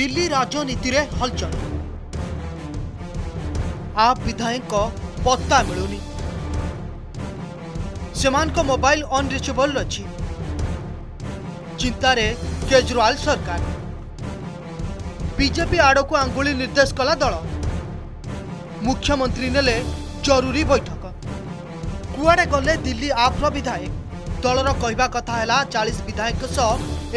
दिल्ली राजनीति रे हलचल। आप विधायक पत्ता मिलूनी, सेमान को मोबाइल अनरिचेबल अच्छी। चिंतारे केजरीवाल सरकार। बीजेपी आड़ को आंगुली निर्देश कला दल। मुख्यमंत्री नेले जरूरी बैठक। कुआड़े गले दिल्ली आप्र विधायक दलर कहवा कथा है 40 विधायक सह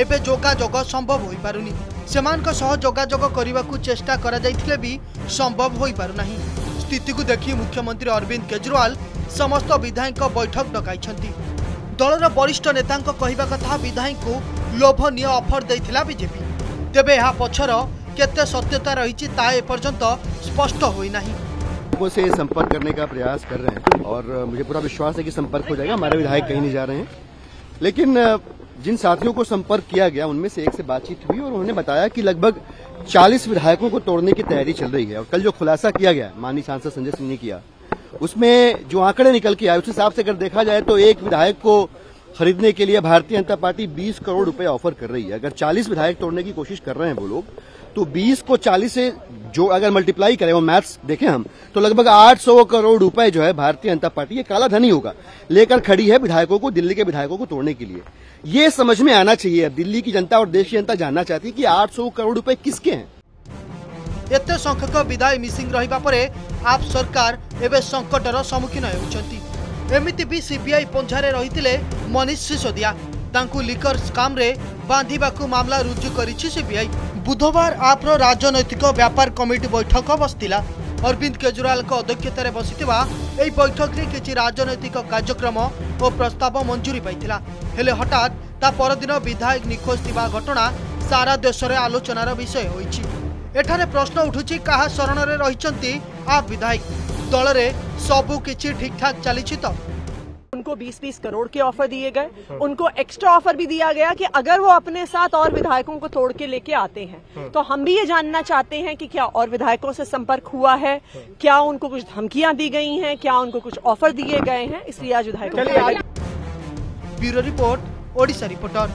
एबे जोगाजोग संभव हो पारुनी। सेमान को सह जोगाजोग करबाकू चेष्टा करा जायथिले भी संभव हो पारुनाही। स्थिति को देखि मुख्यमंत्री अरविंद केजरीवाल समस्त विधायक बैठक डकाइछंती। दलर वरिष्ठ नेता कहवा कथा विधायक को लोभनीय अफर देइथिला बीजेपी। तेबे यह पक्षर केते सत्यता रही एपर्यंत स्पष्ट होई नहीं। लोगों से संपर्क करने का प्रयास कर रहे हैं और मुझे पूरा विश्वास है कि संपर्क हो जाएगा। हमारे विधायक कहीं नहीं जा रहे हैं, लेकिन जिन साथियों को संपर्क किया गया उनमें से एक से बातचीत हुई और उन्होंने बताया कि लगभग 40 विधायकों को तोड़ने की तैयारी चल रही है। और कल जो खुलासा किया गया माननीय सांसद संजय सिंह ने किया, उसमें जो आंकड़े निकल के आए उस हिसाब से अगर देखा जाए तो एक विधायक को खरीदने के लिए भारतीय जनता पार्टी 20 करोड़ रुपए ऑफर कर रही है। अगर 40 विधायक तोड़ने की कोशिश कर रहे हैं वो लोग, तो 20 को 40 से जो अगर मल्टीप्लाई करें, वो मैथ्स देखें हम, तो लगभग 800 करोड़ रुपए जो है भारतीय जनता पार्टी ये काला धन ही होगा लेकर खड़ी है विधायकों को, दिल्ली के विधायकों को तोड़ने के लिए। ये समझ में आना चाहिए। दिल्ली की जनता और देश की जनता जानना चाहती है कि 800 करोड़ रुपए किसके हैं। एते संख्यक विधायक मिसिंग रहिबा परे आप सरकार एबे संकटर सम्मुखीन होउछंती। एमिति भी सीबीआई पंझारे रहिथिले मनीष सिसोदिया, तांकु लिकर स्काम रे बांधिबाकू मामला रुजु करिछि सीबीआई। बुधवार आप्र राजनैतिक व्यापार कमिटी बैठक बसतिला। अरविंद केजरीवाल अध्यक्षतार बसिथिबा एई बैठक रे किछि राजनैतिक कार्यक्रम और प्रस्ताव मंजूरी पाइथिला। हेले हठात ता परदिन विधायक निखोज थिबा घटना सारा देश रे आलोचनार विषय होइछि। एठारे प्रश्न उठुछि कहा शरण रे रहिचंती आप विधायक। दल रे सबु किछि ठीक ठाक चलिछि तो। उनको 20-20 करोड़ के ऑफर दिए गए, उनको एक्स्ट्रा ऑफर भी दिया गया कि अगर वो अपने साथ और विधायकों को तोड़ के लेके आते हैं तो हम भी ये जानना चाहते हैं कि क्या और विधायकों से संपर्क हुआ है, क्या उनको कुछ धमकियां दी गई हैं, क्या उनको कुछ ऑफर दिए गए हैं। इसलिए आज विधायकों। Bureau report, Odisha reporter.